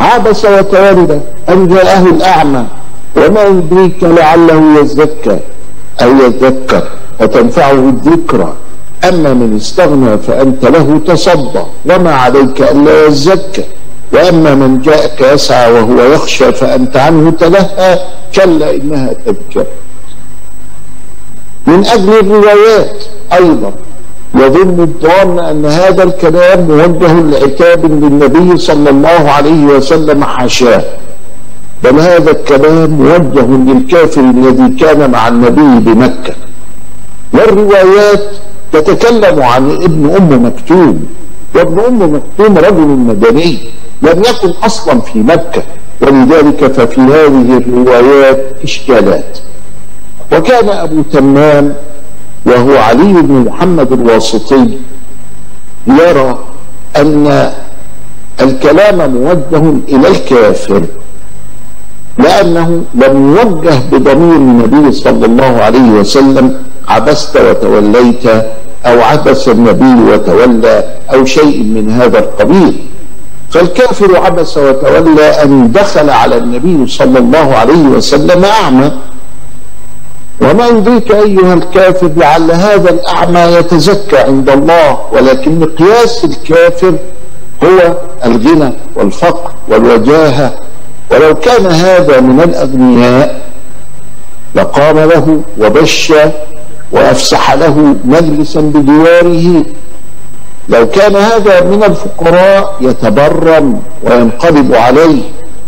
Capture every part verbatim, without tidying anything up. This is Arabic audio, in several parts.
عبس وتولى أن جاءه الأعمى، وما يدريك لعله يزكى أو يذكر وتنفعه الذكرى، أما من استغنى فأنت له تصدى وما عليك ألا يزكى، وأما من جاءك يسعى وهو يخشى فأنت عنه تلهى، كلا إنها تذكرة. من أجل الروايات أيضا يظن الظان أن هذا الكلام موجه لعتاب للنبي صلى الله عليه وسلم، حاشاه، بل هذا الكلام موجه للكافر الذي كان مع النبي بمكة. والروايات تتكلم عن ابن أم مكتوم، وابن أم مكتوم رجل مدني لم يكن أصلا في مكة، ولذلك ففي هذه الروايات إشكالات. وكان أبو تمام وهو علي بن محمد الواسطي يرى أن الكلام موجه إلى الكافر، لأنه لم يوجه بضمير النبي صلى الله عليه وسلم عبست وتوليت أو عبس النبي وتولى أو شيء من هذا القبيل. فالكافر عبس وتولى أن دخل على النبي صلى الله عليه وسلم أعمى، وما يدريك أيها الكافر لعل هذا الأعمى يتزكى عند الله، ولكن قياس الكافر هو الغنى والفقر والوجاهة، ولو كان هذا من الأغنياء لقام له وبشى وأفسح له مجلسا بدياره، لو كان هذا من الفقراء يتبرم وينقلب عليه.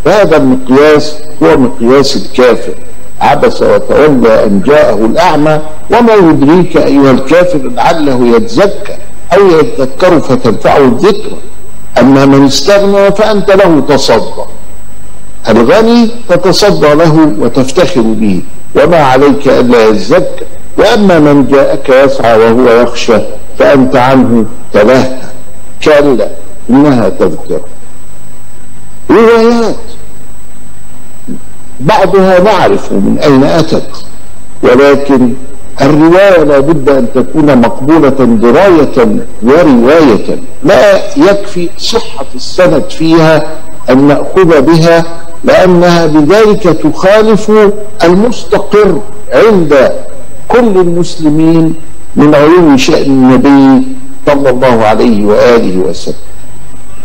فهذا المقياس هو مقياس الكافر، عبس وتولى أن جاءه الأعمى، وما يدريك أيها الكافر لعله يتزكى أو يتذكر فتنفعه الذكرى، أما من استغنى فأنت له تصدى، الغني تتصدى له وتفتخر به، وما عليك ألا يزكى، وأما من جاءك يسعى وهو يخشى فأنت عنه تلهى، كلا إنها تذكرة. روايات بعضها نعرف من أين أتت، ولكن الرواية لا بد أن تكون مقبولة دراية ورواية، لا يكفي صحة السند فيها أن نأخذ بها، لأنها بذلك تخالف المستقر عند كل المسلمين من علو شأن النبي صلى الله عليه وآله وسلم.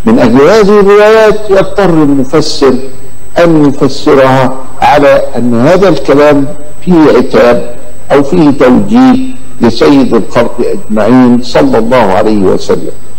من أجل هذه الروايات يضطر المفسر أن يفسرها على أن هذا الكلام فيه عتاب أو فيه توجيه لسيد الخلق أجمعين صلى الله عليه وسلم.